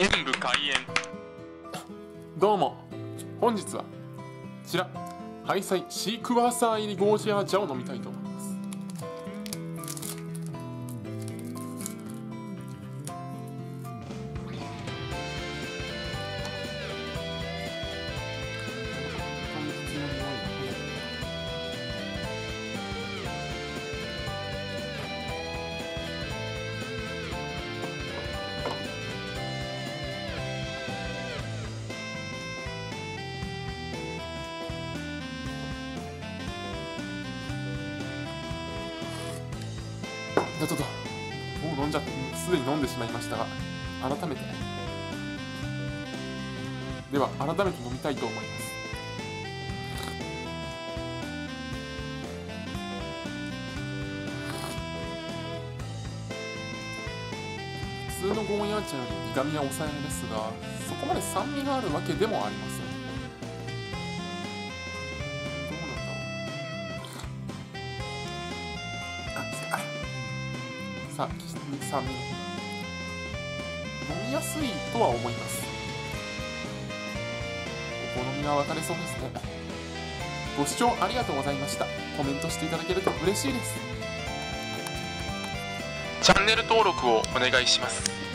演武開演。どうも、本日はこちらハイサイシークワーサー入りゴージャージャを飲みたいと思います。ちょっともう飲んじゃってすでに飲んでしまいましたが、改めて飲みたいと思います。普通のゴーヤー茶より苦みは抑えめですが、そこまで酸味があるわけでもありません。さあ、酸味飲みやすいとは思います。お好みは分かれそうですね。ご視聴ありがとうございました。コメントしていただけると嬉しいです。チャンネル登録をお願いします。